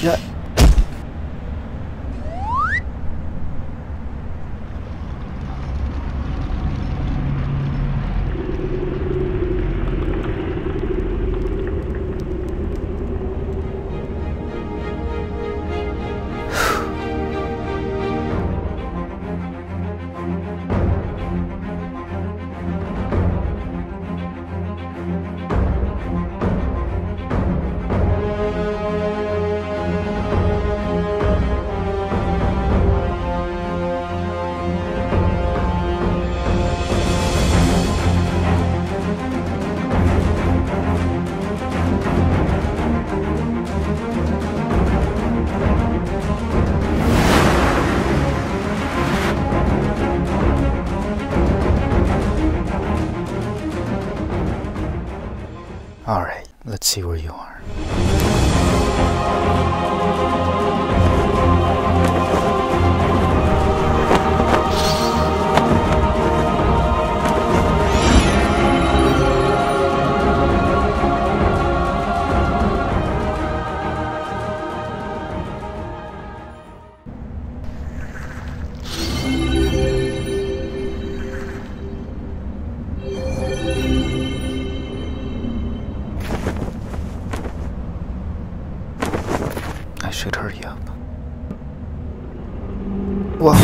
shit. Alright, let's see where you are. I should hurry up. Whoa.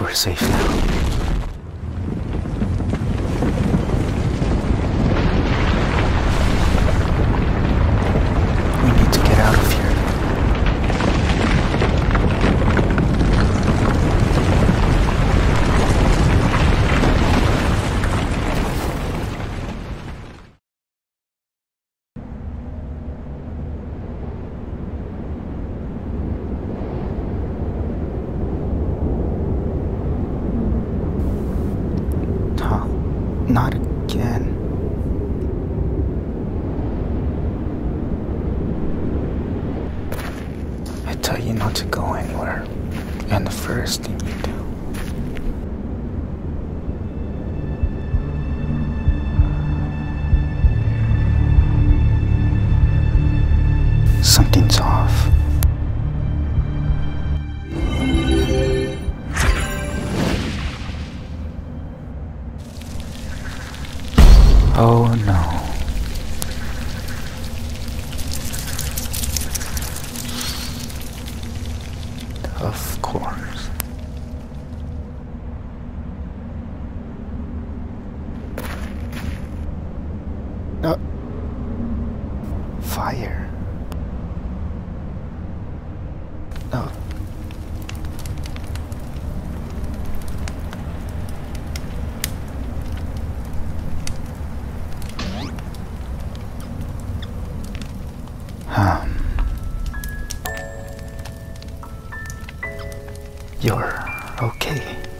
We're safe now. We need to get out of here. Not again. I tell you not to go anywhere, and the first thing you do. Something's off. Oh no. Of course. No. Fire. No. You're okay.